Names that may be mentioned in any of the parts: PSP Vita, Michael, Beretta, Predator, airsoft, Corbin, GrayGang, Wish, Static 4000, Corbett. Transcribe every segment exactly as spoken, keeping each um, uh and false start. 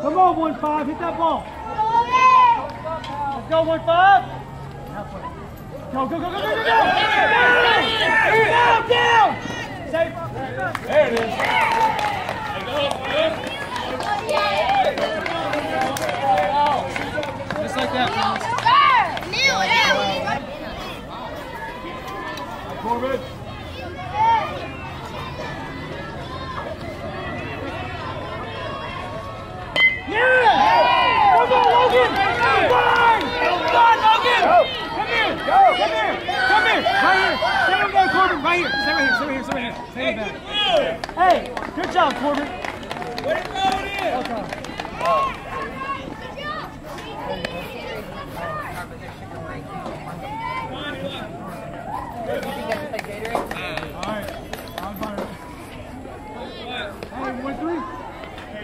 Come on, one five, hit that ball. Let's go, one five. Go, go, go, go, go, go, go. Down, down. Safe. There it is. Just like that. Corbett. Yeah! Come on, Logan! Run! Run, Logan! Come here! Go! Come here! Come here! Right here! Send him down, Corbin! Right here! Stay right here! Stay right here! Stay right here! Stay right here! Hey! Good job, Corbin! Way to go, it is! Okay. Good job! Alright. I'm fine. Hey, one, three!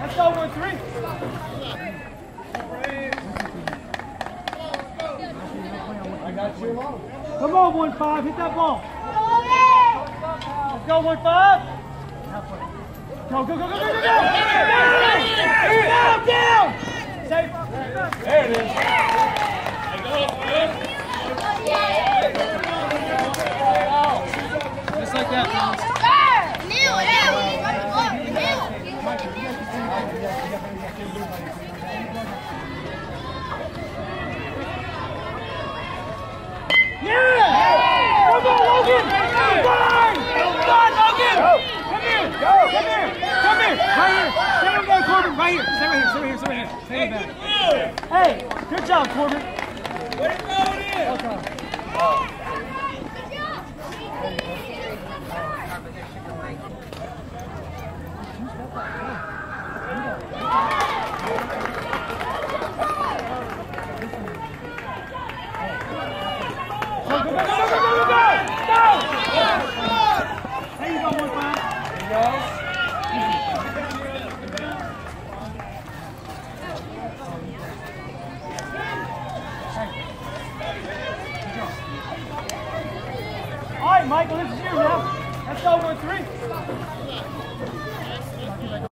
Let's go one three. I got you. Come on, one five, hit that ball. Let's go one five. Go, go, go, go, go, go, go! Down, down! Safe. There it is. Just like that. Yeah! Come on, Logan! Run! Run, Logan! Go! Come here! Come here! Right here! Send him down, Corbin! Right here! Stay right here! Stay right here! Stay right here! Stay right here! Hey! Good job, Corbin! Way to go, it is! Okay. Good job! Go, go, go, go, go, go, go! Go! There you go, one five. Go. All right, Michael, this is you now. Let's go one three.